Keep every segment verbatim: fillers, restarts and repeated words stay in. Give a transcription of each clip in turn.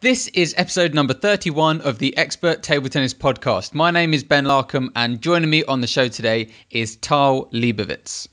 This is episode number thirty-one of the Expert Table Tennis Podcast. My name is Ben Larcombe, and joining me on the show today is Tahl Leibovitz.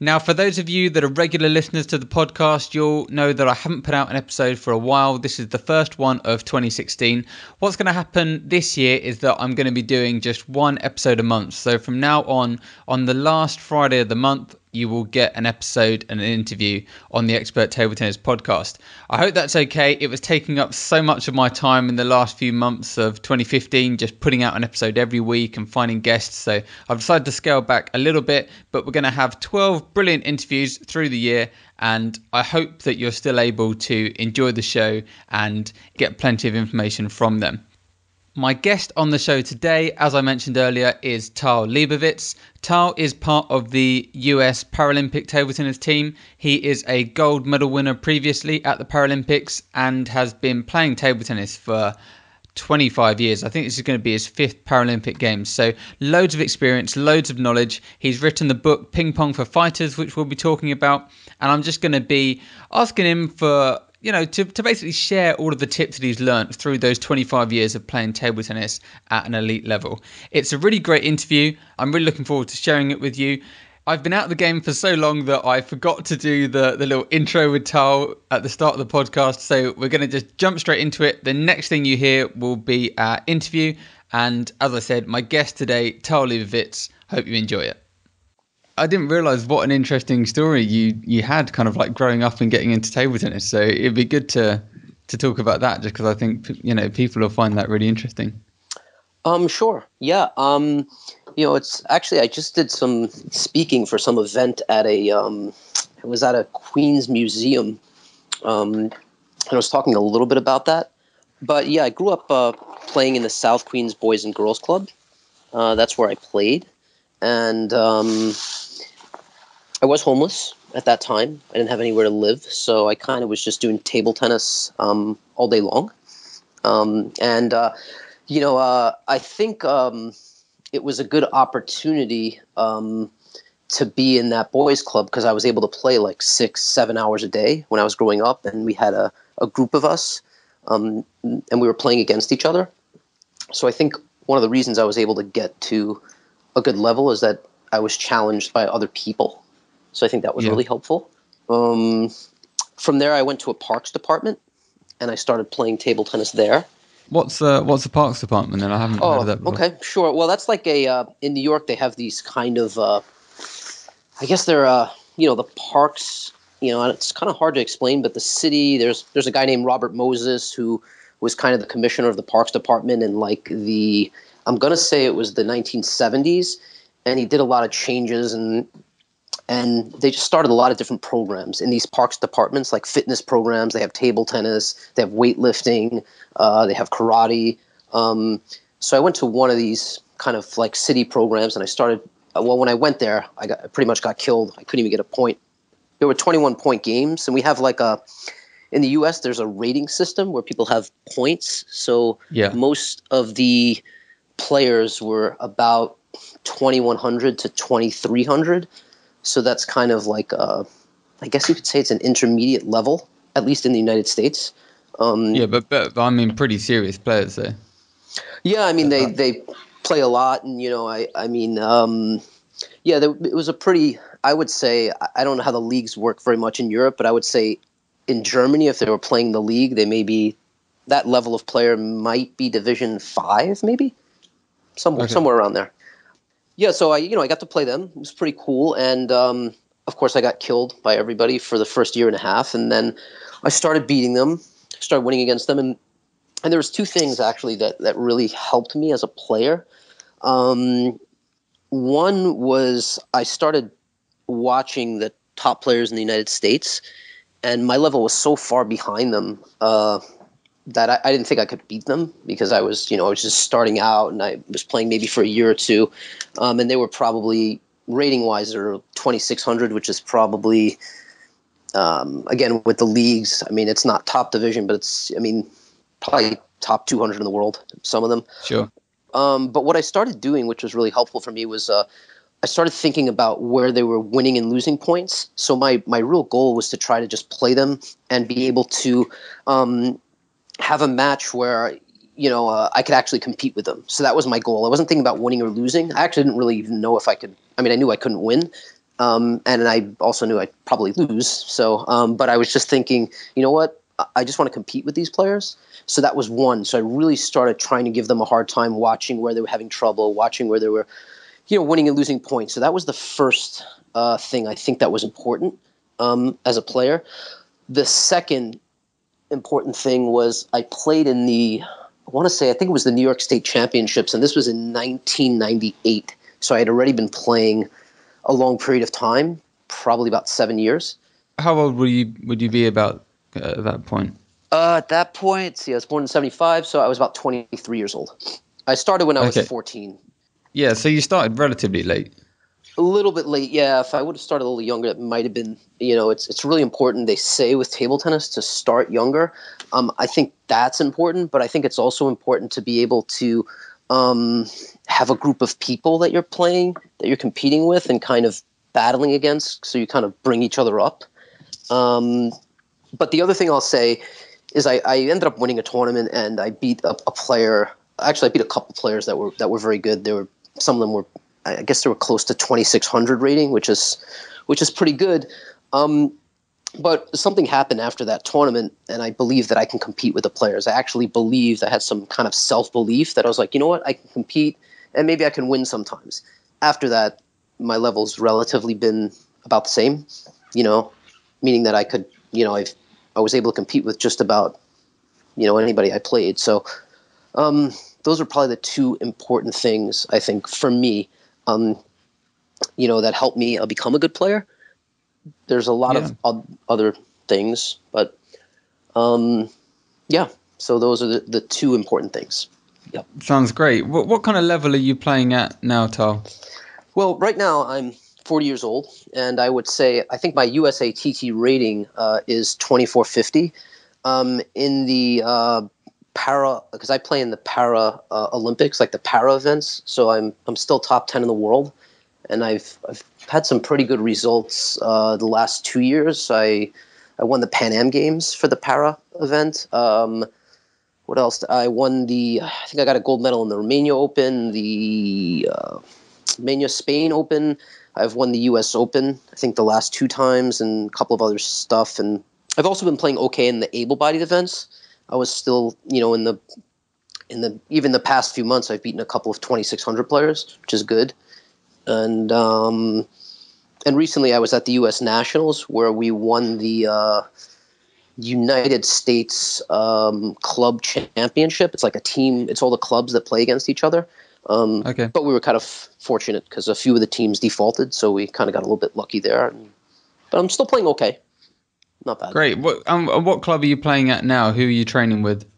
Now, for those of you that are regular listeners to the podcast, you'll know that I haven't put out an episode for a while. This is the first one of twenty sixteen. What's going to happen this year is that I'm going to be doing just one episode a month. So from now on, on the last Friday of the month, you will get an episode and an interview on the Expert Table Tennis Podcast. I hope that's okay. It was taking up so much of my time in the last few months of twenty fifteen, just putting out an episode every week and finding guests. So I've decided to scale back a little bit, but we're going to have twelve brilliant interviews through the year. And I hope that you're still able to enjoy the show and get plenty of information from them. My guest on the show today, as I mentioned earlier, is Tahl Leibovitz. Tahl is part of the U S Paralympic table tennis team. He is a gold medal winner previously at the Paralympics and has been playing table tennis for twenty-five years. I think this is going to be his fifth Paralympic Games. So loads of experience, loads of knowledge. He's written the book Ping Pong for Fighters, which we'll be talking about. And I'm just going to be asking him for you know, to, to basically share all of the tips that he's learned through those twenty-five years of playing table tennis at an elite level. It's a really great interview. I'm really looking forward to sharing it with you. I've been out of the game for so long that I forgot to do the, the little intro with Tahl at the start of the podcast. So we're going to just jump straight into it. The next thing you hear will be our interview. And as I said, my guest today, Tahl Leibovitz. Hope you enjoy it. I didn't realise what an interesting story you, you had kind of like growing up and getting into table tennis. So it'd be good to to talk about that just because I think, you know, people will find that really interesting. Um, sure. Yeah. Um, you know, it's actually I just did some speaking for some event at a um, it was at a Queens Museum. Um, and I was talking a little bit about that. But yeah, I grew up uh, playing in the South Queens Boys and Girls Club. Uh, that's where I played. And um, I was homeless at that time. I didn't have anywhere to live, so I kind of was just doing table tennis um, all day long. Um, and, uh, you know, uh, I think um, it was a good opportunity um, to be in that boys' club because I was able to play like six, seven hours a day when I was growing up, and we had a, a group of us, um, and we were playing against each other. So I think one of the reasons I was able to get to a good level is that I was challenged by other people. So I think that was yeah. really helpful. Um, from there, I went to a parks department, and I started playing table tennis there. What's the, what's the parks department? And I haven't oh, heard of that before. Okay, sure. Well, that's like a uh, – in New York, they have these kind of uh, – I guess they're uh, – you know, the parks, you know, and it's kind of hard to explain, but the city, there's there's a guy named Robert Moses who was kind of the commissioner of the parks department in like the – I'm going to say it was the nineteen seventies, and he did a lot of changes and – And they just started a lot of different programs in these parks departments, like fitness programs. They have table tennis, they have weightlifting, uh, they have karate. Um, so I went to one of these kind of like city programs, and I started. Well, when I went there, I got I pretty much got killed. I couldn't even get a point. There were twenty-one point games, and we have like a in the U S there's a rating system where people have points. So yeah. most of the players were about twenty-one hundred to twenty-three hundred. So that's kind of like, a, I guess you could say it's an intermediate level, at least in the United States. Um, yeah, but, but I mean, pretty serious players there. Yeah, I mean, they, they play a lot. And, you know, I, I mean, um, yeah, there, it was a pretty, I would say, I don't know how the leagues work very much in Europe, but I would say in Germany, if they were playing the league, they may be, that level of player might be Division five, maybe, somewhere, okay. somewhere around there. Yeah, so I, you know, I got to play them. It was pretty cool, and um, of course, I got killed by everybody for the first year and a half, and then I started beating them, started winning against them, and and there was two things actually that that really helped me as a player. Um, one was I started watching the top players in the United States, and my level was so far behind them uh, that I, I didn't think I could beat them because I was, you know, I was just starting out and I was playing maybe for a year or two. Um, and they were probably rating wise or twenty-six hundred, which is probably, um, again, with the leagues, I mean, it's not top division, but it's, I mean, probably top two hundred in the world, some of them. Sure. Um, but what I started doing, which was really helpful for me was, uh, I started thinking about where they were winning and losing points. So my, my real goal was to try to just play them and be able to, um, have a match where, you know, uh, I could actually compete with them. So that was my goal. I wasn't thinking about winning or losing. I actually didn't really even know if I could. I mean, I knew I couldn't win. Um, and I also knew I'd probably lose. So, um, but I was just thinking, you know what? I just want to compete with these players. So that was one. So I really started trying to give them a hard time, watching where they were having trouble, watching where they were, you know, winning and losing points. So that was the first uh, thing I think that was important um, as a player. The second important thing was I played in the, I want to say, I think it was the New York State Championships, and this was in nineteen ninety-eight. So I had already been playing a long period of time, probably about seven years. How old were you? Would you be about uh, at that point? Uh, at that point, see, I was born in seventy-five, so I was about twenty-three years old. I started when I okay. was fourteen. Yeah, so you started relatively late. A little bit late, yeah. If I would have started a little younger, it might have been, you know, it's it's really important, they say, with table tennis to start younger. Um, I think that's important, but I think it's also important to be able to um, have a group of people that you're playing, that you're competing with and kind of battling against, so you kind of bring each other up. Um, but the other thing I'll say is I, I ended up winning a tournament, and I beat a, a player. Actually, I beat a couple players that were that were very good. They were, some of them were, I guess they were close to twenty-six hundred rating, which is which is pretty good. Um, but something happened after that tournament, and I believe that I can compete with the players. I actually believed, I had some kind of self-belief that I was like, you know what, I can compete, and maybe I can win sometimes. After that, my level's relatively been about the same, you know, meaning that I could, you know, I've, I was able to compete with just about, you know, anybody I played. So um, those are probably the two important things, I think, for me, um, you know, that helped me uh, become a good player. There's a lot yeah. of uh, other things, but um, yeah, so those are the, the two important things. Yep. Sounds great. What, what kind of level are you playing at now, Tahl? Well, right now I'm forty years old, and I would say I think my U S A T T rating uh, is twenty-four fifty. Um, in the uh, para, because I play in the para uh, Olympics, like the para events, so I'm I'm still top ten in the world, and I've I've had some pretty good results uh, the last two years. I I won the Pan Am Games for the para event. Um, what else? I won the I think I got a gold medal in the Romania Open, the uh, Romania Spain Open. I've won the U S Open, I think the last two times, and a couple of other stuff. And I've also been playing okay in the able-bodied events. I was still, you know, in the in the even the past few months, I've beaten a couple of twenty-six hundred players, which is good. And um, and recently, I was at the U S Nationals where we won the uh, United States um, Club Championship. It's like a team. It's all the clubs that play against each other. Um, okay. But we were kind of fortunate because a few of the teams defaulted, so we kind of got a little bit lucky there. And, but I'm still playing okay. Not bad. Great. What, um, what club are you playing at now? Who are you training with?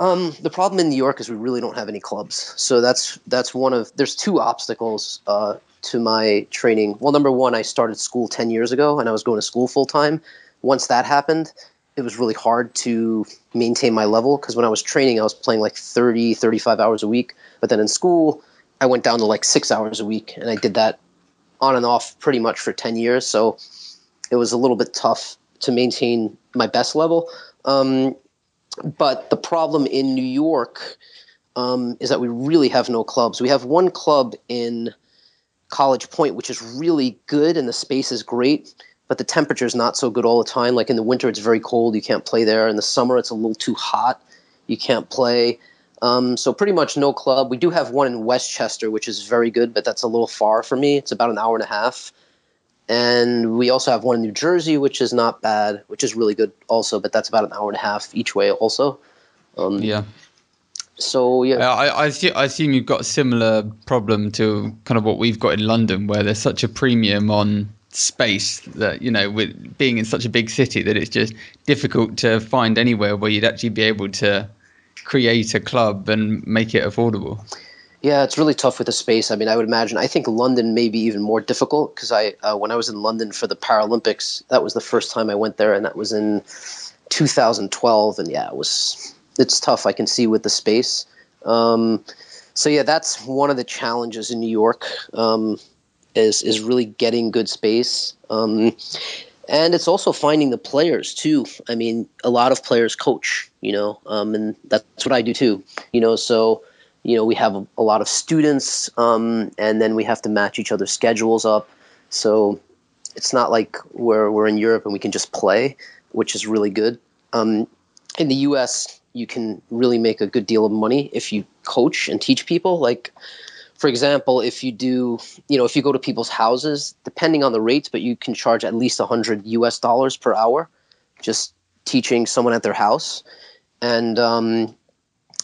Um, the problem in New York is we really don't have any clubs. So that's that's one of – there's two obstacles uh, to my training. Well, number one, I started school ten years ago, and I was going to school full-time. Once that happened, it was really hard to maintain my level because when I was training, I was playing like thirty, thirty-five hours a week. But then in school, I went down to like six hours a week, and I did that on and off pretty much for ten years. So it was a little bit tough to maintain my best level. Um, but the problem in New York um, is that we really have no clubs. We have one club in College Point, which is really good, and the space is great, but the temperature is not so good all the time. Like in the winter, it's very cold. You can't play there. In the summer, it's a little too hot. You can't play. Um, so pretty much no club. We do have one in Westchester, which is very good, but that's a little far for me. It's about an hour and a half. And we also have one in New Jersey, which is not bad, which is really good also, but that's about an hour and a half each way also. Um, yeah. So, yeah. I, I, assume, I assume you've got a similar problem to kind of what we've got in London, where there's such a premium on space that, you know, with being in such a big city that it's just difficult to find anywhere where you'd actually be able to create a club and make it affordable. Yeah, it's really tough with the space. I mean, I would imagine, I think London may be even more difficult because I, uh, when I was in London for the Paralympics, that was the first time I went there, and that was in two thousand twelve. And yeah, it was, it's tough. I can see with the space. Um, so yeah, that's one of the challenges in New York, um, is, is really getting good space. Um, and it's also finding the players too. I mean, a lot of players coach. you know, um, and that's what I do too, you know, so, you know, we have a, a lot of students, um, and then we have to match each other's schedules up. So it's not like we're, we're in Europe and we can just play, which is really good. Um, in the U S, you can really make a good deal of money if you coach and teach people. Like, for example, if you do, you know, if you go to people's houses, depending on the rates, but you can charge at least one hundred U S dollars per hour, just teaching someone at their house. And um,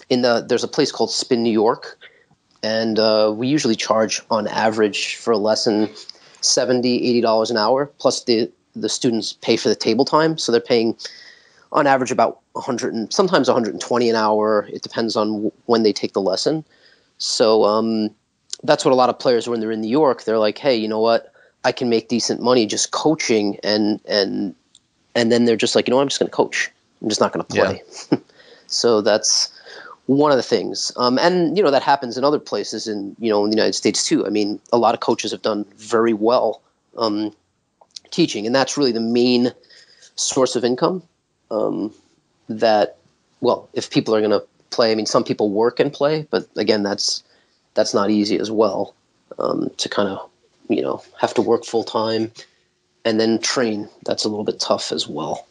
in the there's a place called Spin New York, and uh, we usually charge on average for a lesson seventy dollars, eighty dollars an hour, plus the, the students pay for the table time. So they're paying on average about one hundred and sometimes one hundred twenty an hour. It depends on when they take the lesson. So um, that's what a lot of players, when they're in New York, they're like, hey, you know what? I can make decent money just coaching. And and and then they're just like, you know what? I'm just going to coach. I'm just not going to play. Yeah. So that's one of the things. Um, and, you know, that happens in other places in, you know, in the United States too. I mean, a lot of coaches have done very well um, teaching, and that's really the main source of income. Um, that, well, if people are going to play, I mean, some people work and play, but again, that's, that's not easy as well, um, to kind of, you know, have to work full time and then train. That's a little bit tough as well.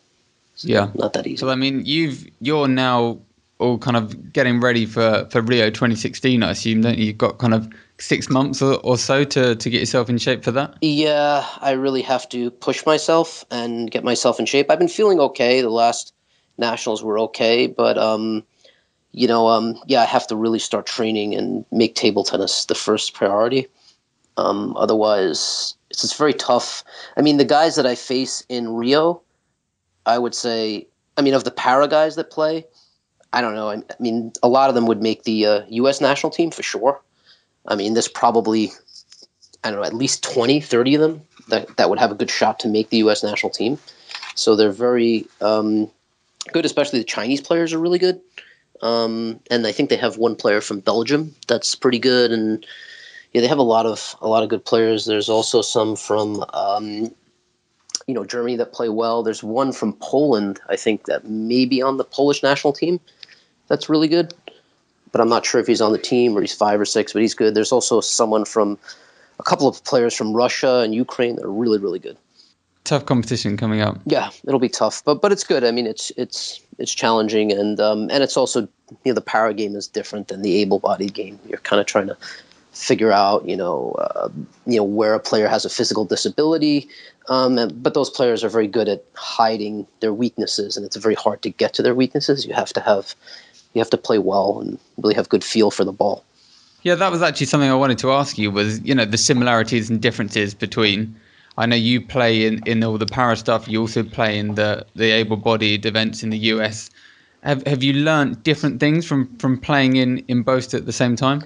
So yeah. Not that easy. So, I mean, you've, you're now all kind of getting ready for, for Rio twenty sixteen, I assume, don't you? You've got kind of six months or, or so to, to get yourself in shape for that? Yeah, I really have to push myself and get myself in shape. I've been feeling okay. The last nationals were okay, but, um, you know, um, yeah, I have to really start training and make table tennis the first priority. Um, otherwise, it's, it's very tough. I mean, the guys that I face in Rio, I would say, I mean, of the para guys that play, I don't know. I mean, a lot of them would make the uh, U S national team for sure. I mean, there's probably, I don't know, at least twenty, thirty of them that, that would have a good shot to make the U S national team. So they're very um, good, especially the Chinese players are really good. Um, and I think they have one player from Belgium that's pretty good. And yeah, they have a lot of a lot of good players. There's also some from, um, you know, Germany that play well. There's one from Poland, I think, that may be on the Polish national team. That's really good. But I'm not sure if he's on the team or he's five or six, but he's good. There's also someone from a couple of players from Russia and Ukraine that are really, really good. Tough competition coming up. Yeah, it'll be tough, but but it's good. I mean, it's it's it's challenging, and um, and it's also, you know, the para game is different than the able-bodied game. You're kind of trying to figure out, you know, uh, you know where a player has a physical disability, um, and, but those players are very good at hiding their weaknesses, and it's very hard to get to their weaknesses. You have to have you have to play well and really have good feel for the ball. Yeah, that was actually something I wanted to ask you was, you know, the similarities and differences between. I know you play in, in all the para stuff. You also play in the, the able-bodied events in the U S. Have have you learned different things from, from playing in, in both at the same time?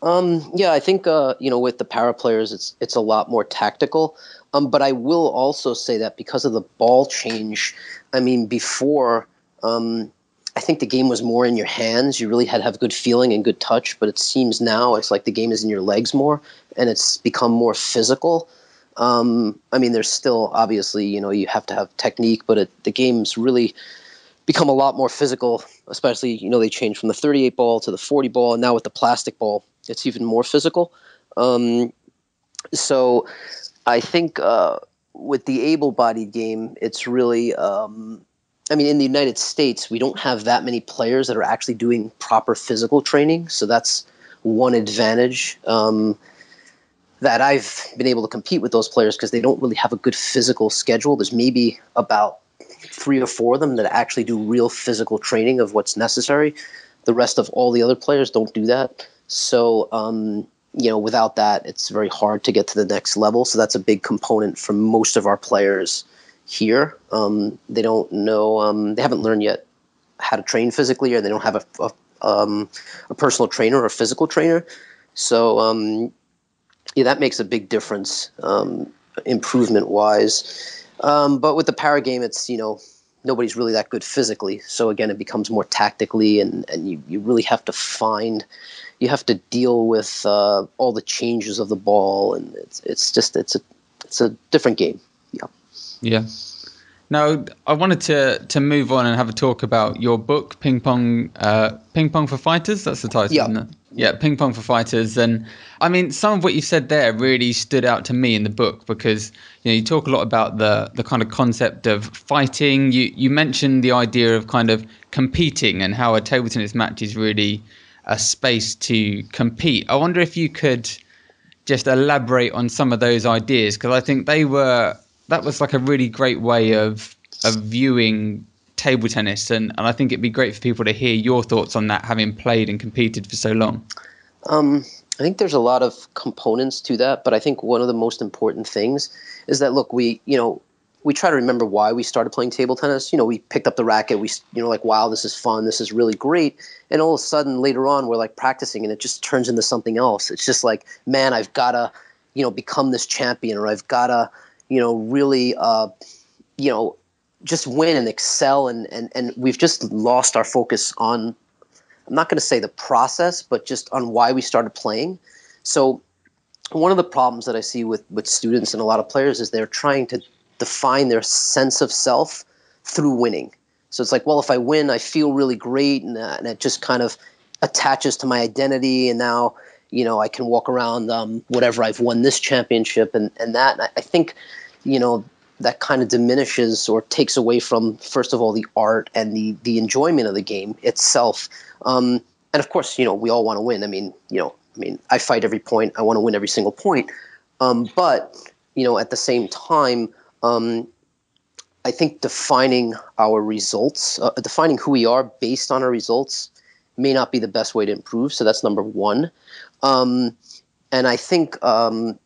Um, yeah, I think, uh, you know, with the para players, it's it's a lot more tactical. Um, but I will also say that because of the ball change, I mean, before, um, I think the game was more in your hands. You really had to have good feeling and good touch. But it seems now it's like the game is in your legs more, and it's become more physical. Um, I mean, there's still, obviously, you know, you have to have technique, but it, the game's really become a lot more physical, especially, you know, they changed from the thirty-eight ball to the forty ball, and now with the plastic ball, it's even more physical. Um, so I think uh, with the able-bodied game, it's really, um, I mean, in the United States, we don't have that many players that are actually doing proper physical training, so that's one advantage. Um that I've been able to compete with those players because they don't really have a good physical schedule. There's maybe about three or four of them that actually do real physical training of what's necessary. The rest of all the other players don't do that. So, um, you know, without that, it's very hard to get to the next level. So that's a big component for most of our players here. Um, they don't know, um, they haven't learned yet how to train physically, or they don't have a, a, um, a personal trainer or a physical trainer. So, um, yeah, that makes a big difference, um, improvement-wise. Um, but with the para game, it's, you know, nobody's really that good physically. So, again, it becomes more tactically, and, and you, you really have to find – you have to deal with uh, all the changes of the ball, and it's it's just – it's a it's a different game. Yeah. Yeah. Now, I wanted to to move on and have a talk about your book, Ping Pong, uh, Ping Pong for Fighters. That's the title, yeah. isn't it? Yeah, Ping Pong for Fighters. And I mean, some of what you said there really stood out to me in the book, because you know you talk a lot about the the kind of concept of fighting. You you mentioned the idea of kind of competing and how a table tennis match is really a space to compete. I wonder if you could just elaborate on some of those ideas, because I think they were. That was like a really great way of of viewing table tennis, and, and I think it'd be great for people to hear your thoughts on that, having played and competed for so long. Um, I think there's a lot of components to that, but I think one of the most important things is that, look, we you know we try to remember why we started playing table tennis. You know, we picked up the racket, we you know like, wow, this is fun, this is really great, and all of a sudden later on we're like practicing, and it just turns into something else. It's just like, man, I've gotta you know become this champion, or I've gotta you know, really, uh, you know, just win and excel. And, and, and we've just lost our focus on, I'm not going to say the process, but just on why we started playing. So one of the problems that I see with, with students and a lot of players is they're trying to define their sense of self through winning. So it's like, well, if I win, I feel really great. And, uh, and it just kind of attaches to my identity. And now, you know, I can walk around, um, whatever, I've won this championship and, and that. And I, I think, you know, that kind of diminishes or takes away from, first of all, the art and the the enjoyment of the game itself. Um, and of course, you know, we all want to win. I mean, you know, I mean, I fight every point. I want to win every single point. Um, but, you know, at the same time, um, I think defining our results, uh, defining who we are based on our results may not be the best way to improve. So that's number one. Um, and I think, um,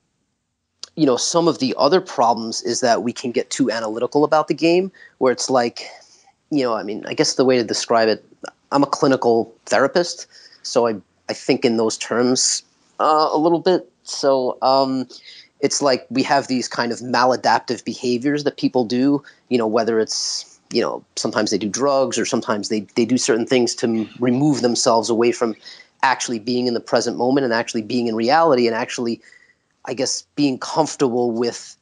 you know, some of the other problems is that we can get too analytical about the game, where it's like, you know, I mean, I guess the way to describe it, I'm a clinical therapist, so I, I think in those terms uh, a little bit. So um, it's like we have these kind of maladaptive behaviors that people do, you know, whether it's, you know, sometimes they do drugs, or sometimes they, they do certain things to m- remove themselves away from actually being in the present moment and actually being in reality and actually, I guess, being comfortable with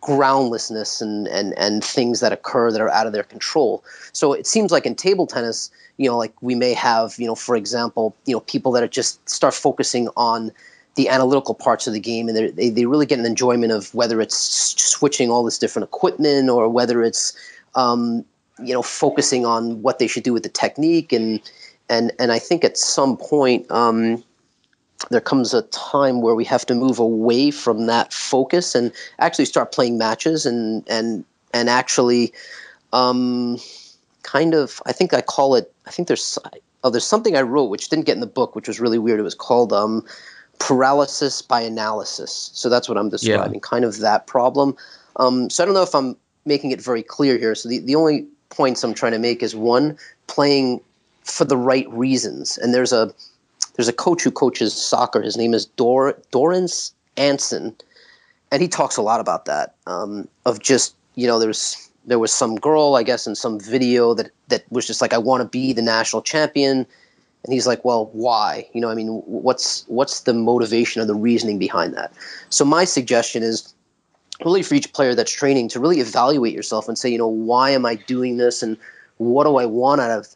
groundlessness and, and, and things that occur that are out of their control. So it seems like in table tennis, you know, like we may have, you know, for example, you know, people that are just start focusing on the analytical parts of the game, and they they really get an enjoyment of whether it's switching all this different equipment, or whether it's, um, you know, focusing on what they should do with the technique. And, and, and I think at some point, um, there comes a time where we have to move away from that focus and actually start playing matches and and and actually um, kind of, I think I call it, I think there's, oh, there's something I wrote which didn't get in the book, which was really weird. It was called um, paralysis by analysis. So that's what I'm describing, yeah. kind of that problem. Um, so I don't know if I'm making it very clear here. So the, the only points I'm trying to make is, one, playing for the right reasons. And there's a, There's a coach who coaches soccer. His name is Dor- Dorrance Anson, and he talks a lot about that. Um, of just, you know, there's there was some girl, I guess, in some video that that was just like, I want to be the national champion, and he's like, well, why? You know, I mean, what's what's the motivation or the reasoning behind that? So my suggestion is really for each player that's training to really evaluate yourself and say, you know, why am I doing this, and what do I want out of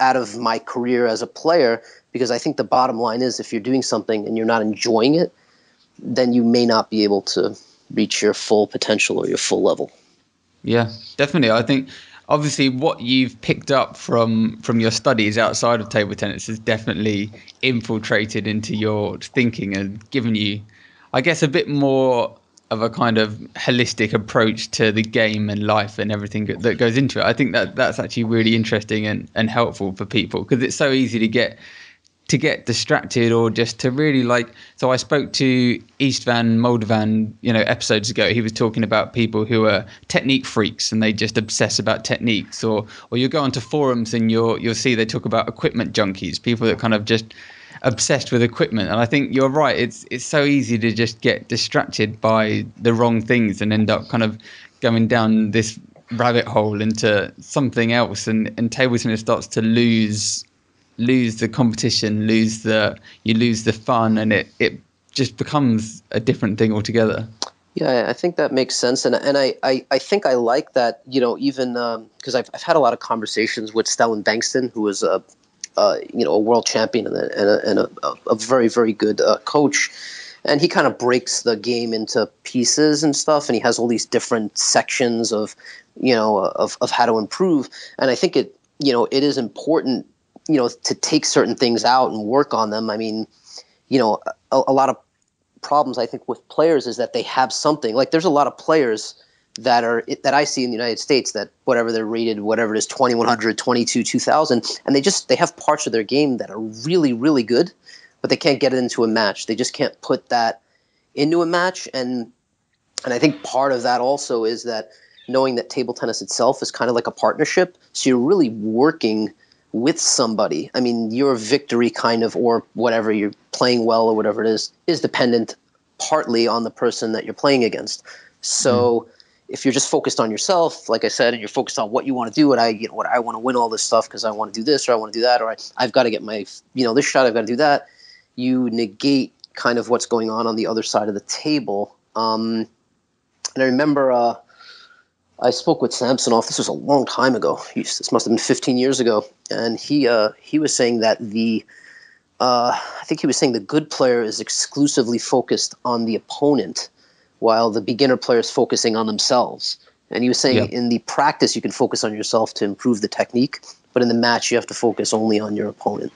out of my career as a player? Because I think the bottom line is, if you're doing something and you're not enjoying it, then you may not be able to reach your full potential or your full level. Yeah, definitely. I think obviously what you've picked up from, from your studies outside of table tennis has definitely infiltrated into your thinking and given you, I guess, a bit more of a kind of holistic approach to the game and life and everything that goes into it. I think that that's actually really interesting and, and helpful for people, because it's so easy to get to get distracted or just to really like, so I spoke to Istvan Moldovan, you know, episodes ago. He was talking about people who are technique freaks and they just obsess about techniques, or, or you go onto forums and you'll, you'll see they talk about equipment junkies, people that kind of just obsessed with equipment. And I think you're right. It's, it's so easy to just get distracted by the wrong things and end up kind of going down this rabbit hole into something else. And, and table tennis starts to lose lose the competition, lose the you lose the fun, and it, it just becomes a different thing altogether. Yeah, I think that makes sense. And and I, I, I think I like that, you know, even because um, I've, I've had a lot of conversations with Stellan Bankston, who is a, uh, you know, a world champion and a, and a, and a, a very, very good uh, coach. And he kind of breaks the game into pieces and stuff. And he has all these different sections of, you know, of, of how to improve. And I think it, you know, it is important, you know, to take certain things out and work on them. I mean, you know, a, a lot of problems I think with players is that they have something. Like there's a lot of players that are that I see in the United States that whatever they're rated, whatever it is, twenty-one hundred, twenty-two, two thousand, and they just they have parts of their game that are really, really good, but they can't get it into a match. They just can't put that into a match. And and I think part of that also is that knowing that table tennis itself is kind of like a partnership, so you're really working with somebody. I mean, your victory kind of, or whatever, you're playing well or whatever it is, is dependent partly on the person that you're playing against. So mm-hmm. if you're just focused on yourself, like I said, and you're focused on what you want to do, and I, you know, what I want to win all this stuff because I want to do this or I want to do that, or I, I've got to get my, you know, this shot, I've got to do that. You negate kind of what's going on on the other side of the table. Um, and I remember, uh, I spoke with Samsonov. This was a long time ago. He's, this must have been fifteen years ago. And he uh, he was saying that the uh, I think he was saying the good player is exclusively focused on the opponent, while the beginner player is focusing on themselves. And he was saying yeah. in the practice you can focus on yourself to improve the technique, but in the match you have to focus only on your opponent.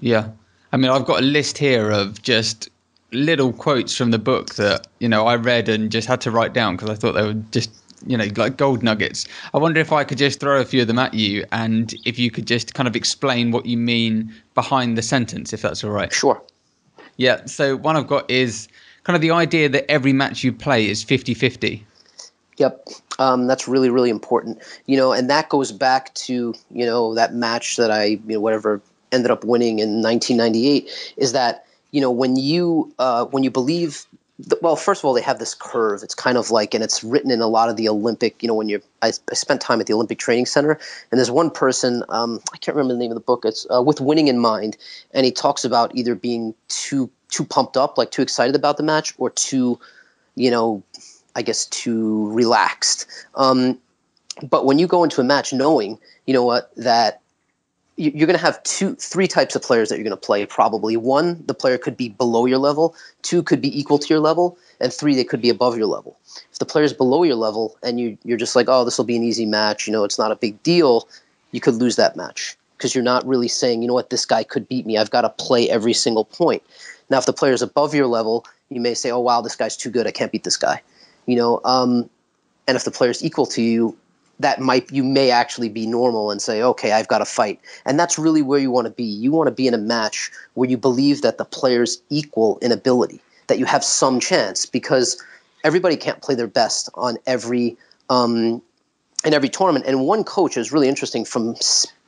Yeah, I mean, I've got a list here of just little quotes from the book that, you know, I read and just had to write down because I thought they were just, you know, like gold nuggets. I wonder if I could just throw a few of them at you and if you could just kind of explain what you mean behind the sentence, if that's all right. Sure. Yeah. So one I've got is kind of the idea that every match you play is fifty-fifty. Yep. Um, that's really, really important, you know, and that goes back to, you know, that match that I, you know, whatever ended up winning in nineteen ninety-eight is that, you know, when you, uh, when you believe, well, first of all, they have this curve. It's kind of like, and it's written in a lot of the Olympic, you know, when you're, I, I spent time at the Olympic Training Center, and there's one person, um, I can't remember the name of the book, it's uh, With Winning in Mind, and he talks about either being too too pumped up, like too excited about the match, or too, you know, I guess too relaxed. Um, but when you go into a match knowing, you know what, that you're going to have two, three types of players that you're going to play probably. One, the player could be below your level. Two, could be equal to your level. And three, they could be above your level. If the player's below your level and you, you're just like, oh, this will be an easy match, you know, it's not a big deal, you could lose that match because you're not really saying, you know what, this guy could beat me. I've got to play every single point. Now, if the player's above your level, you may say, oh, wow, this guy's too good. I can't beat this guy. You know, um, and if the player's equal to you, that might, you may actually be normal and say, okay, I've got to fight. And that's really where you want to be. You want to be in a match where you believe that the player's equal in ability, that you have some chance, because everybody can't play their best on every, um, in every tournament. And one coach is really interesting from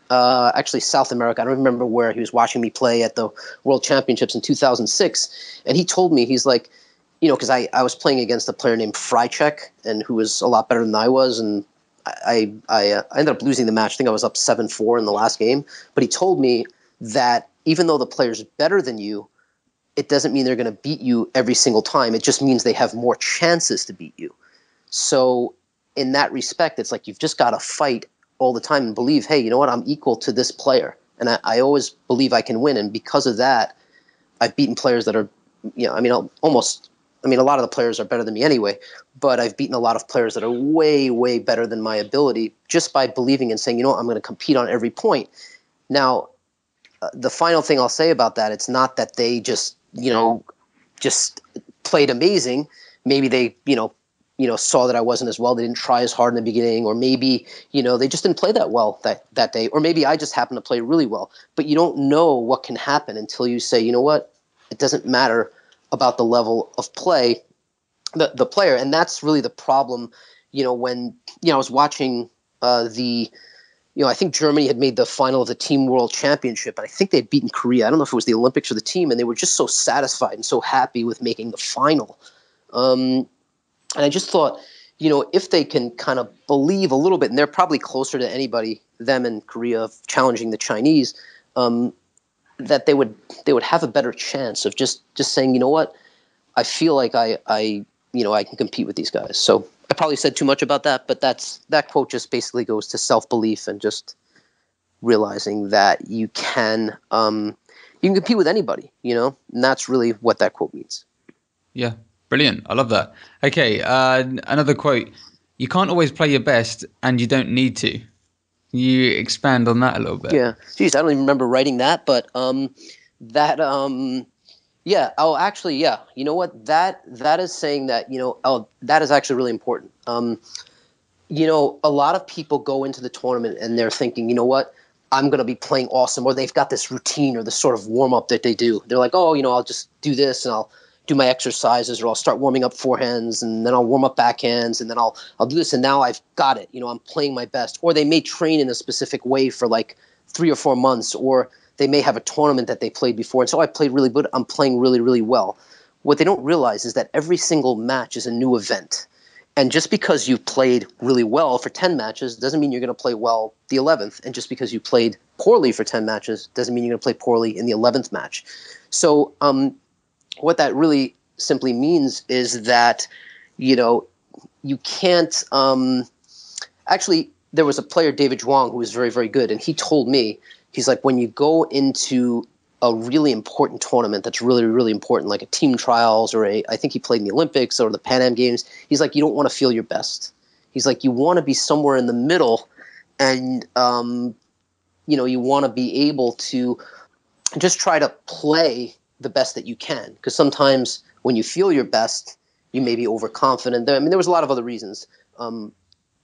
uh, actually South America. I don't remember where. He was watching me play at the World Championships in two thousand six. And he told me, he's like, you know, cause I, I was playing against a player named Frycheck, and who was a lot better than I was. And I I, uh, I ended up losing the match. I think I was up seven four in the last game. But he told me that even though the player's better than you, it doesn't mean they're going to beat you every single time. It just means they have more chances to beat you. So in that respect, it's like you've just got to fight all the time and believe, hey, you know what, I'm equal to this player. And I, I always believe I can win. And because of that, I've beaten players that are, you know, I mean, I'll almost – I mean, a lot of the players are better than me anyway, but I've beaten a lot of players that are way, way better than my ability just by believing and saying, you know what, I'm going to compete on every point. Now, uh, the final thing I'll say about that, it's not that they just, you know, just played amazing. Maybe they, you know, you know, saw that I wasn't as well. They didn't try as hard in the beginning, or maybe, you know, they just didn't play that well that, that day, or maybe I just happened to play really well. But you don't know what can happen until you say, you know what, it doesn't matter about the level of play, the the player. And that's really the problem, you know, when, you know, I was watching uh, the, you know, I think Germany had made the final of the Team World Championship, and I think they'd beaten Korea. I don't know if it was the Olympics or the team, and they were just so satisfied and so happy with making the final. Um, and I just thought, you know, if they can kind of believe a little bit, and they're probably closer to anybody, them and Korea, challenging the Chinese, um, that they would they would have a better chance of just, just saying, you know what, I feel like I I you know, I can compete with these guys. So I probably said too much about that, but that's, that quote just basically goes to self-belief and just realizing that you can, um, you can compete with anybody, you know, and that's really what that quote means. Yeah. Brilliant. I love that. Okay. Uh, another quote, you can't always play your best and you don't need to. Can you expand on that a little bit? Yeah. Jeez, I don't even remember writing that, but, um, that, um, yeah. Oh, actually, yeah. You know what? That, that is saying that, you know, oh, that is actually really important. Um, you know, a lot of people go into the tournament and they're thinking, you know what, I'm going to be playing awesome, or they've got this routine or this sort of warm up that they do. They're like, oh, you know, I'll just do this and I'll do my exercises, or I'll start warming up forehands and then I'll warm up backhands and then I'll, I'll do this. And now I've got it, you know, I'm playing my best. Or they may train in a specific way for like three or four months, or they may have a tournament that they played before. And so I played really good. I'm playing really, really well. What they don't realize is that every single match is a new event. And just because you played really well for ten matches doesn't mean you're going to play well the eleventh. And just because you played poorly for ten matches doesn't mean you're going to play poorly in the eleventh match. So, um, what that really simply means is that, you know, you can't um, – actually, there was a player, David Zhuang, who was very, very good, and he told me, he's like, when you go into a really important tournament that's really, really important, like a team trials or a – I think he played in the Olympics or the Pan Am Games. He's like, you don't want to feel your best. He's like, you want to be somewhere in the middle, and, um, you know, you want to be able to just try to play – the best that you can, because sometimes when you feel your best, you may be overconfident. I mean, there was a lot of other reasons, um,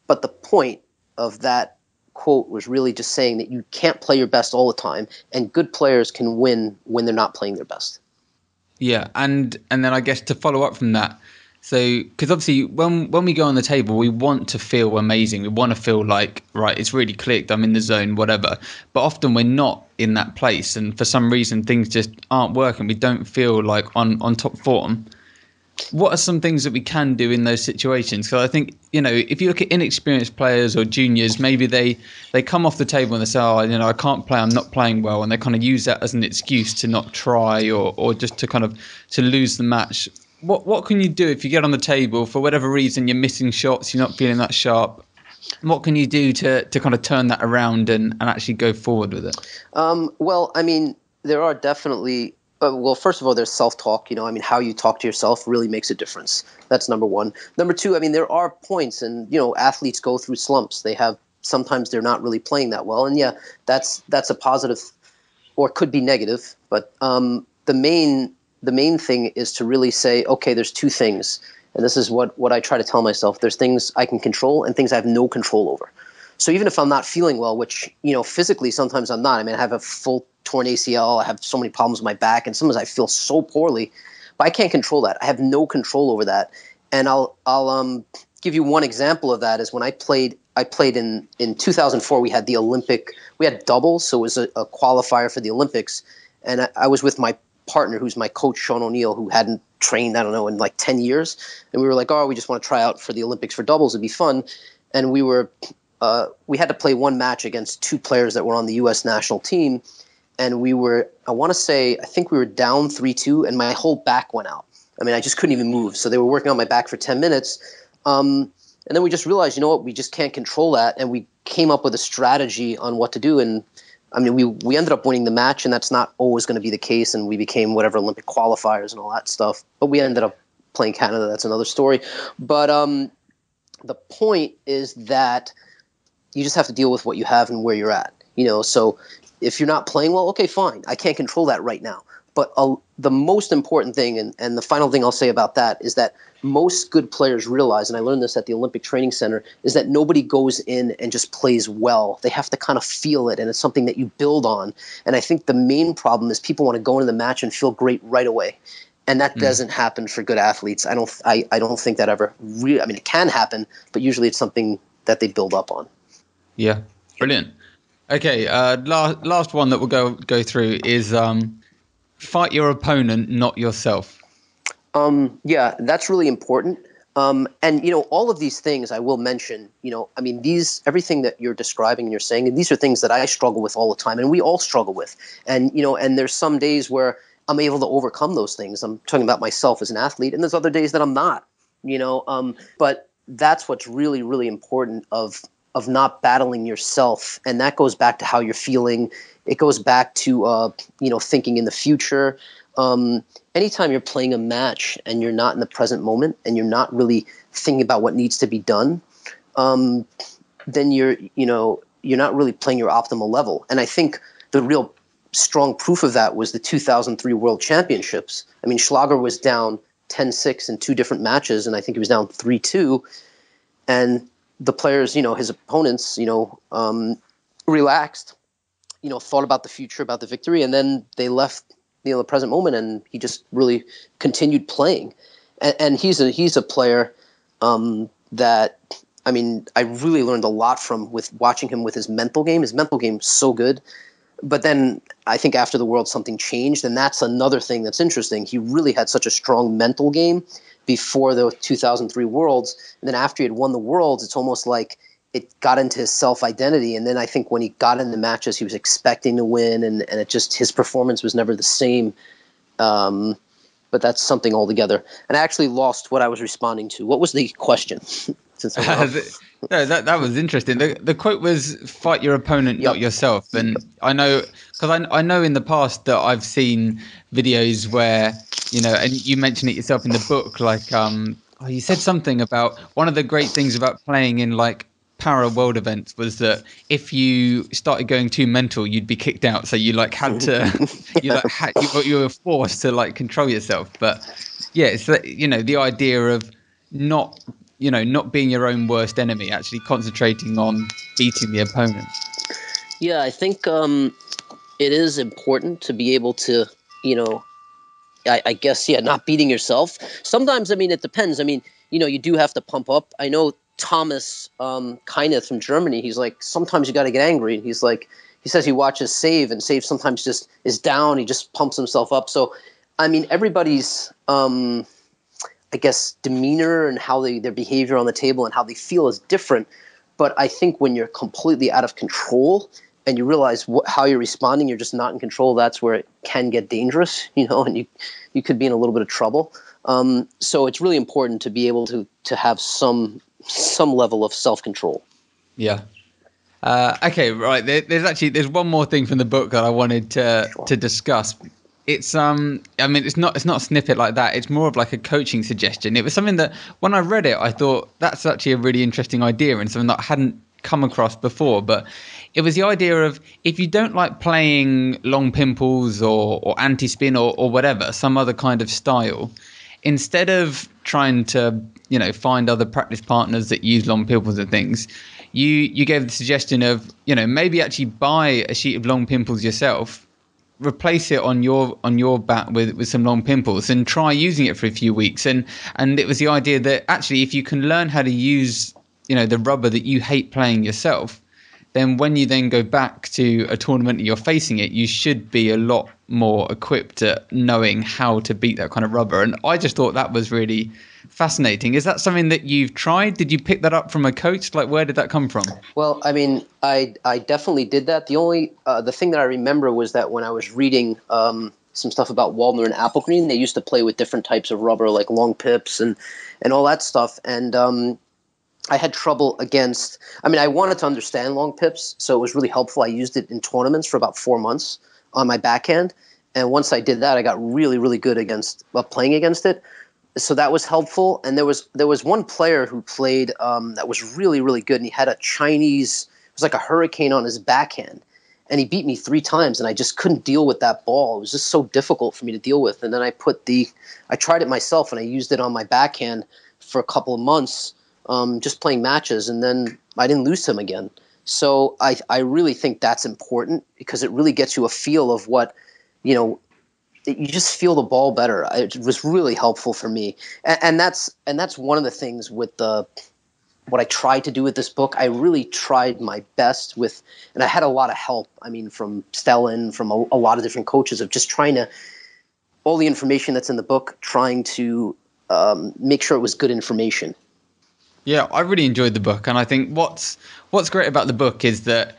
but the point of that quote was really just saying that you can't play your best all the time, and good players can win when they're not playing their best. Yeah, and and then I guess to follow up from that, so because obviously when when we go on the table, we want to feel amazing. We want to feel like, right, it's really clicked, I'm in the zone, whatever. But often we're not in that place, and for some reason things just aren't working. We don't feel like on on top form. What are some things that we can do in those situations? Because I think, you know, if you look at inexperienced players or juniors, maybe they they come off the table and they say, oh, you know, I can't play, I'm not playing well, and they kind of use that as an excuse to not try, or or just to kind of to lose the match. What what can you do if you get on the table, for whatever reason, you're missing shots, you're not feeling that sharp? What can you do to, to kind of turn that around and, and actually go forward with it? Um, well, I mean, there are definitely uh, – well, first of all, there's self-talk. You know, I mean, how you talk to yourself really makes a difference. That's number one. Number two, I mean, there are points, and, you know, athletes go through slumps. They have – sometimes they're not really playing that well. And, yeah, that's that's a positive, or could be negative. But um, the main the main thing is to really say, okay, there's two things. And this is what, what I try to tell myself. There's things I can control and things I have no control over. So even if I'm not feeling well, which, you know, physically sometimes I'm not. I mean, I have a full torn A C L. I have so many problems with my back. And sometimes I feel so poorly. But I can't control that. I have no control over that. And I'll I'll um, give you one example of that is when I played I played in, in two thousand four. We had the Olympic – we had doubles. So it was a, a qualifier for the Olympics. And I, I was with my partner, who's my coach, Sean O'Neill, who hadn't trained, I don't know, in like ten years. And we were like, oh, we just want to try out for the Olympics for doubles. It'd be fun. And we were, uh, we had to play one match against two players that were on the U S national team. And we were, I want to say, I think we were down three two, and my whole back went out. I mean, I just couldn't even move. So they were working on my back for ten minutes. Um, and then we just realized, you know what, we just can't control that. And we came up with a strategy on what to do. And I mean, we, we ended up winning the match, and that's not always going to be the case, and we became whatever Olympic qualifiers and all that stuff. But we ended up playing Canada. That's another story. But um, the point is that you just have to deal with what you have and where you're at. You know, so if you're not playing well, okay, fine. I can't control that right now. But uh, the most important thing, and, and the final thing I'll say about that, is that most good players realize, and I learned this at the Olympic Training Center, is that nobody goes in and just plays well. They have to kind of feel it, and it's something that you build on. And I think the main problem is people want to go into the match and feel great right away. And that mm. doesn't happen for good athletes. I don't I, I don't think that ever really – I mean, it can happen, but usually it's something that they build up on. Yeah, brilliant. Okay, uh, last, last one that we'll go, go through is um, – fight your opponent, not yourself. Um, yeah, that's really important. Um, and, you know, all of these things I will mention, you know, I mean, these, everything that you're describing and you're saying, and these are things that I struggle with all the time, and we all struggle with. And, you know, and there's some days where I'm able to overcome those things. I'm talking about myself as an athlete, and there's other days that I'm not. you know. Um, but that's what's really, really important of of not battling yourself, and that goes back to how you're feeling. It goes back to uh, you know, thinking in the future. Um, anytime you're playing a match and you're not in the present moment and you're not really thinking about what needs to be done, um, then you're you know you're not really playing your optimal level. And I think the real strong proof of that was the two thousand three World Championships. I mean, Schlager was down ten six in two different matches, and I think he was down three two. And the players, you know, his opponents, you know, um, relaxed, you know, thought about the future, about the victory, and then they left, you know, the present moment, and he just really continued playing. And, and he's a he's a player um, that, I mean, I really learned a lot from with watching him with his mental game. His mental game is so good. But then I think after the World, something changed, and that's another thing that's interesting. He really had such a strong mental game before the two thousand three Worlds, and then after he had won the Worlds, it's almost like it got into his self-identity, and then I think when he got into matches, he was expecting to win, and, and it just, his performance was never the same. Um, but that's something altogether. And I actually lost what I was responding to. What was the question? Since uh, the, no, that that was interesting. The the quote was, "Fight your opponent, yep. not yourself." And I know, because I I know in the past that I've seen videos where, you know, and you mention it yourself in the book, like um, oh, you said something about one of the great things about playing in like para world events was that if you started going too mental, you'd be kicked out. So you like had to, you like had, you, you were forced to like control yourself. But yeah, it's you know the idea of not. you know, not being your own worst enemy, actually concentrating on beating the opponent. Yeah, I think um, it is important to be able to, you know, I, I guess, yeah, not beating yourself. Sometimes, I mean, it depends. I mean, you know, you do have to pump up. I know Thomas um, Keineth from Germany, he's like, sometimes you got to get angry. And he's like, he says he watches Save, and Save sometimes just is down. He just pumps himself up. So, I mean, everybody's... Um, I guess, demeanor and how they, their behavior on the table and how they feel is different. But I think when you're completely out of control and you realize wh- how you're responding, you're just not in control, that's where it can get dangerous, you know, and you you could be in a little bit of trouble. Um, so it's really important to be able to to have some some level of self-control. Yeah. Uh, okay, right. There, there's actually, there's one more thing from the book that I wanted to, sure. to discuss. It's um, I mean, it's not it's not a snippet like that. It's more of like a coaching suggestion. It was something that when I read it, I thought that's actually a really interesting idea and something that I hadn't come across before. But it was the idea of, if you don't like playing long pin pools or, or anti-spin or, or whatever, some other kind of style, instead of trying to, you know, find other practice partners that use long pin pools and things, you you gave the suggestion of, you know, maybe actually buy a sheet of long pin pools yourself, replace it on your on your bat with, with some long pin pools and try using it for a few weeks. And and it was the idea that actually if you can learn how to use, you know, the rubber that you hate playing yourself, then when you then go back to a tournament and you're facing it, you should be a lot more equipped at knowing how to beat that kind of rubber. And I just thought that was really fascinating. Is that something that you've tried? Did you pick that up from a coach? Like, where did that come from? Well, I mean, I I definitely did that. The only uh, the thing that I remember was that when I was reading um, some stuff about Waldner and Applegreen, they used to play with different types of rubber, like long pips and and all that stuff. And um, I had trouble against. I mean, I wanted to understand long pips, so it was really helpful. I used it in tournaments for about four months on my backhand, and once I did that, I got really, really good against uh, playing against it. So that was helpful. And there was there was one player who played um, that was really, really good, and he had a Chinese, it was like a hurricane on his backhand, and he beat me three times, and I just couldn't deal with that ball. It was just so difficult for me to deal with. And then I put the, I tried it myself, and I used it on my backhand for a couple of months, um, just playing matches, and then I didn't lose to him again. So I, I really think that's important, because it really gets you a feel of what, you know, you just feel the ball better. It was really helpful for me. And, and that's and that's one of the things with the what I tried to do with this book. I really tried my best with, and I had a lot of help, I mean, from Stellan, from a, a lot of different coaches, of just trying to, all the information that's in the book, trying to um, make sure it was good information. Yeah, I really enjoyed the book. And I think what's what's great about the book is that,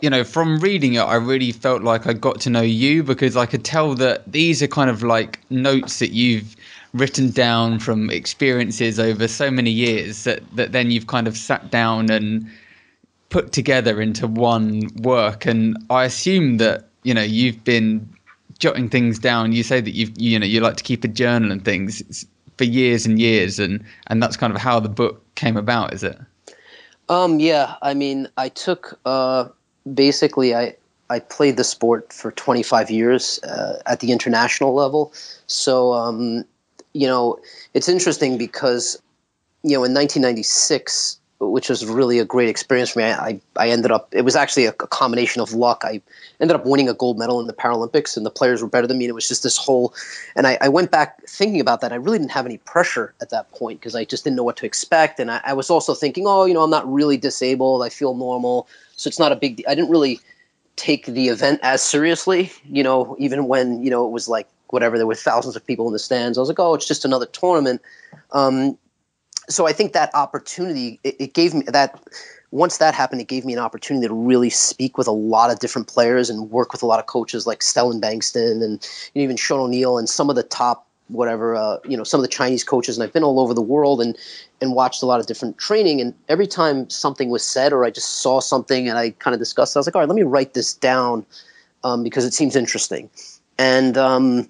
you know, from reading it, I really felt like I got to know you, because I could tell that these are kind of like notes that you've written down from experiences over so many years that, that then you've kind of sat down and put together into one work. And I assume that, you know, you've been jotting things down. You say that you've, you know, you like to keep a journal and things for years and years. And, and that's kind of how the book came about, is it? Um, yeah. I mean, I took, uh, basically I, I played the sport for twenty-five years uh, at the international level. So, um, you know, it's interesting because, you know, in nineteen ninety-six, which was really a great experience for me, I, I, I ended up, it was actually a, a combination of luck. I ended up winning a gold medal in the Paralympics, and the players were better than me. And it was just this whole, and I, I went back thinking about that. I really didn't have any pressure at that point because I just didn't know what to expect. And I, I was also thinking, oh, you know, I'm not really disabled. I feel normal. So it's not a big deal. I didn't really take the event as seriously, you know, even when, you know, it was like, whatever, there were thousands of people in the stands. I was like, oh, it's just another tournament. Um, so I think that opportunity, it, it gave me that, once that happened, it gave me an opportunity to really speak with a lot of different players and work with a lot of coaches like Stellan Bankston and even Sean O'Neill and some of the top, whatever, uh, you know, some of the Chinese coaches. And I've been all over the world and, and watched a lot of different training. And every time something was said or I just saw something and I kind of discussed it, I was like, all right, let me write this down um, because it seems interesting. And, um,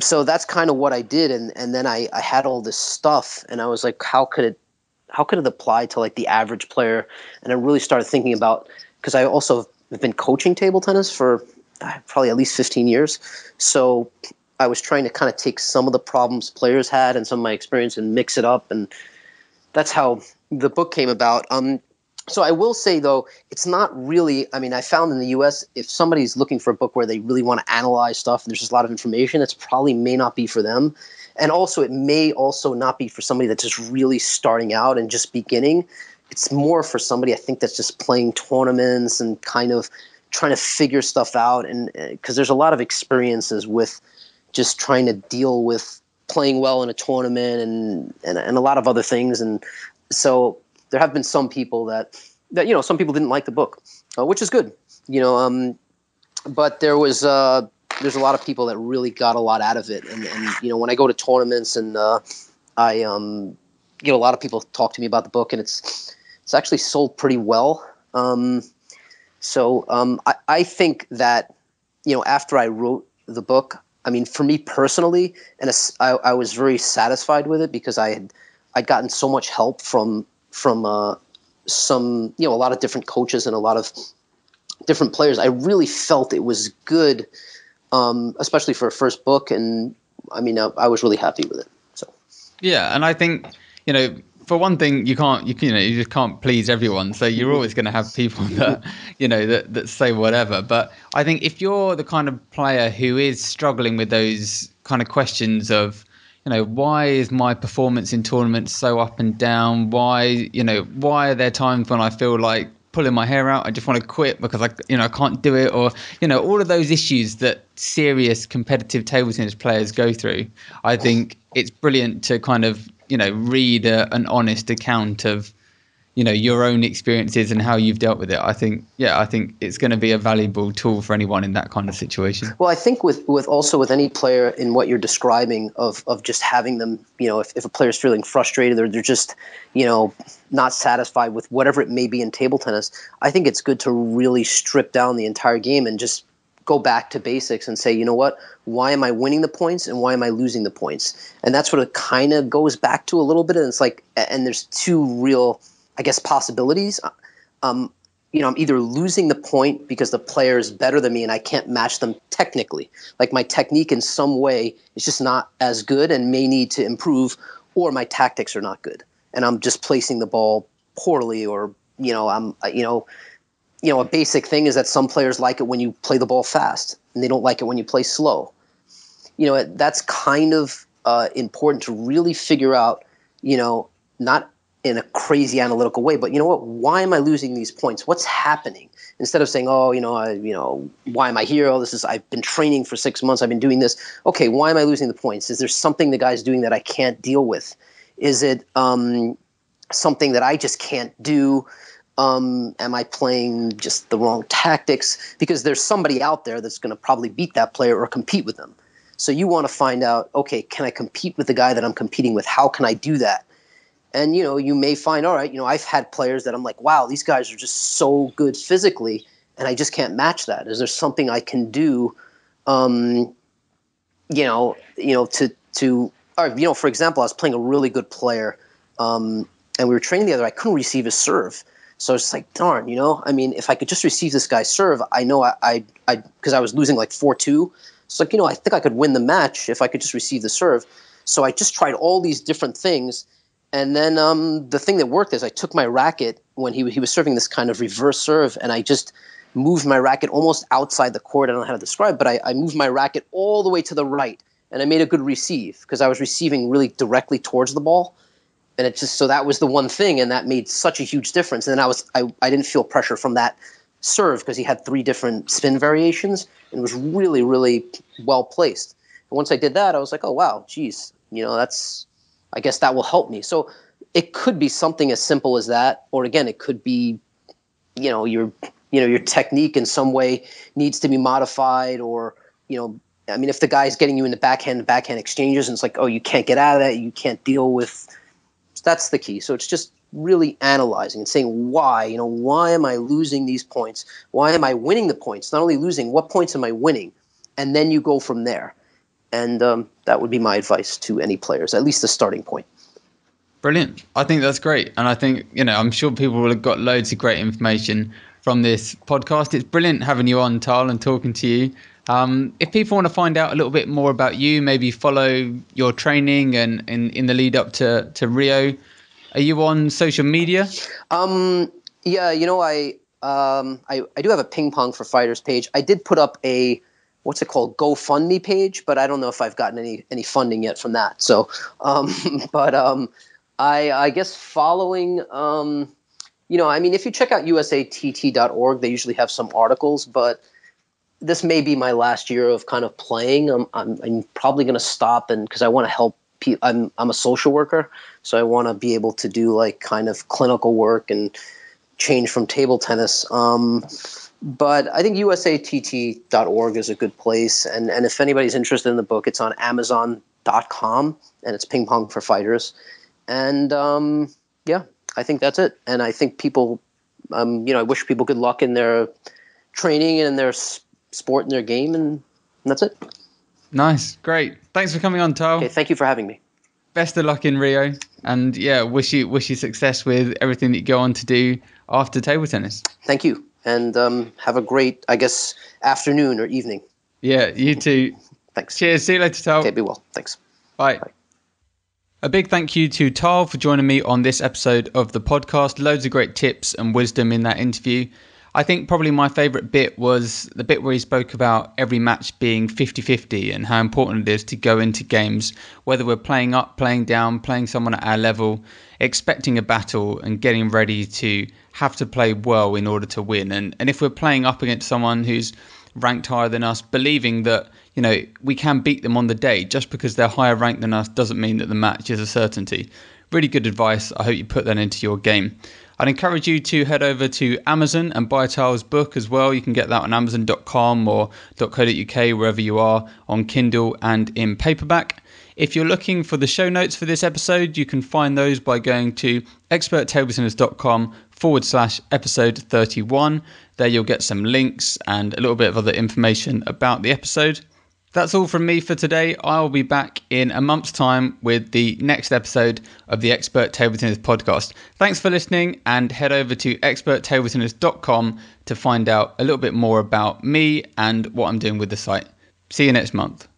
so that's kind of what I did. And, and then I, I had all this stuff and I was like, how could it, how could it apply to like the average player? And I really started thinking about, cause I also have been coaching table tennis for probably at least fifteen years. So I was trying to kind of take some of the problems players had and some of my experience and mix it up. And that's how the book came about. Um, So I will say, though, it's not really – I mean, I found in the U S, if somebody's looking for a book where they really want to analyze stuff and there's just a lot of information, it's probably may not be for them. And also it may also not be for somebody that's just really starting out and just beginning. It's more for somebody, I think, that's just playing tournaments and kind of trying to figure stuff out, and because there's a lot of experiences with just trying to deal with playing well in a tournament and, and, and a lot of other things. And so – there have been some people that, that, you know, some people didn't like the book, uh, which is good, you know, um, but there was, uh, there's a lot of people that really got a lot out of it. And, and you know, when I go to tournaments and, uh, I, um, you know, a lot of people talk to me about the book, and it's, it's actually sold pretty well. Um, so, um, I, I think that, you know, after I wrote the book, I mean, for me personally, and I, I was very satisfied with it because I had, I'd gotten so much help from, from uh, some, you know, a lot of different coaches and a lot of different players. I really felt it was good, um, especially for a first book. And I mean, I, I was really happy with it. So, yeah. And I think, you know, for one thing, you can't, you, you know, you just can't please everyone. So you're always going to have people that, you know, that, that say whatever. But I think if you're the kind of player who is struggling with those kind of questions of, you know, why is my performance in tournaments so up and down? Why, you know, why are there times when I feel like pulling my hair out? I just want to quit because I, you know, I can't do it. Or, you know, all of those issues that serious competitive table tennis players go through. I think it's brilliant to kind of, you know, read a, an honest account of, you know, your own experiences and how you've dealt with it. I think, yeah, I think it's going to be a valuable tool for anyone in that kind of situation. Well, I think with, with also with any player in what you're describing of, of just having them, you know, if, if a player's feeling frustrated or they're just, you know, not satisfied with whatever it may be in table tennis, I think it's good to really strip down the entire game and just go back to basics and say, you know what, why am I winning the points and why am I losing the points? And that's what it kind of goes back to a little bit. And it's like, and there's two real, I guess, possibilities. Um, you know, I'm either losing the point because the player is better than me and I can't match them technically. Like my technique in some way is just not as good and may need to improve, or my tactics are not good and I'm just placing the ball poorly, or, you know, I'm, you know, you know, a basic thing is that some players like it when you play the ball fast and they don't like it when you play slow. You know, that's kind of uh, important to really figure out, you know, not in a crazy analytical way, but you know what, why am I losing these points? What's happening? Instead of saying, oh, you know, I, you know, why am I here? Oh, this is, I've been training for six months. I've been doing this. Okay. Why am I losing the points? Is there something the guy's doing that I can't deal with? Is it, um, something that I just can't do? Um, am I playing just the wrong tactics? Because there's somebody out there that's going to probably beat that player or compete with them. So you want to find out, okay, can I compete with the guy that I'm competing with? How can I do that? And, you know, you may find, all right, you know, I've had players that I'm like, wow, these guys are just so good physically, and I just can't match that. Is there something I can do, um, you know, you know, to, to, or, you know, for example, I was playing a really good player, um, and we were training the other, I couldn't receive his serve. So I was just like, darn, you know, I mean, if I could just receive this guy's serve, I know I, I, I because I was losing like four two. It's like, you know, I think I could win the match if I could just receive the serve. So I just tried all these different things. And then um, the thing that worked is I took my racket when he he was serving this kind of reverse serve, and I just moved my racket almost outside the court. I don't know how to describe, but I, I moved my racket all the way to the right, and I made a good receive because I was receiving really directly towards the ball. And it just, so that was the one thing, and that made such a huge difference. And then I was I, I didn't feel pressure from that serve because he had three different spin variations, and it was really, really well placed. And once I did that, I was like, oh wow, geez, you know, that's, I guess that will help me. So it could be something as simple as that, or again, it could be, you know, your you know, your technique in some way needs to be modified, or, you know, I mean, if the guy's getting you in the backhand backhand exchanges and it's like, oh, you can't get out of that, you can't deal with. That's the key. So it's just really analyzing and saying why, you know, why am I losing these points? Why am I winning the points? Not only losing, what points am I winning? And then you go from there. And um, that would be my advice to any players, at least the starting point. Brilliant. I think that's great. And I think, you know, I'm sure people will have got loads of great information from this podcast. It's brilliant having you on, Tahl, and talking to you. Um, if people want to find out a little bit more about you, maybe follow your training and in the lead up to, to Rio, are you on social media? Um, yeah, you know, I, um, I I do have a Ping Pong for Fighters page. I did put up a, what's it called, GoFundMe page, but I don't know if I've gotten any, any funding yet from that. So, um, but um, I, I guess following, um, you know, I mean, if you check out U S A T T dot org, they usually have some articles, but this may be my last year of kind of playing. I'm I'm, I'm probably going to stop, and because I want to help people. I'm I'm a social worker, so I want to be able to do like kind of clinical work and change from table tennis. Um, but I think U S A T T dot org is a good place, and and if anybody's interested in the book, it's on Amazon dot com, and it's Ping Pong for Fighters. And um, yeah, I think that's it. And I think people, um, you know, I wish people good luck in their training and in their sport in their game, and that's it. Nice. Great. Thanks for coming on, Tahl. Okay, thank you for having me. Best of luck in Rio, and yeah, wish you wish you success with everything that you go on to do after table tennis. Thank you, and um, have a great, I guess, afternoon or evening. Yeah, you too. Thanks. Cheers. See you later, Tahl. Okay, be well. Thanks. Bye. Bye. A big thank you to Tahl for joining me on this episode of the podcast. Loads of great tips and wisdom in that interview. I think probably my favourite bit was the bit where he spoke about every match being fifty-fifty and how important it is to go into games, whether we're playing up, playing down, playing someone at our level, expecting a battle and getting ready to have to play well in order to win. And, and if we're playing up against someone who's ranked higher than us, believing that, you know, we can beat them on the day, just because they're higher ranked than us doesn't mean that the match is a certainty. Really good advice. I hope you put that into your game. I'd encourage you to head over to Amazon and buy Tahl's book as well. You can get that on Amazon dot com or dot co dot U K, wherever you are, on Kindle and in paperback. If you're looking for the show notes for this episode, you can find those by going to experttabletennis.com forward slash episode 31. There you'll get some links and a little bit of other information about the episode. That's all from me for today. I'll be back in a month's time with the next episode of the Expert Table Tennis Podcast. Thanks for listening, and head over to expert table tennis dot com to find out a little bit more about me and what I'm doing with the site. See you next month.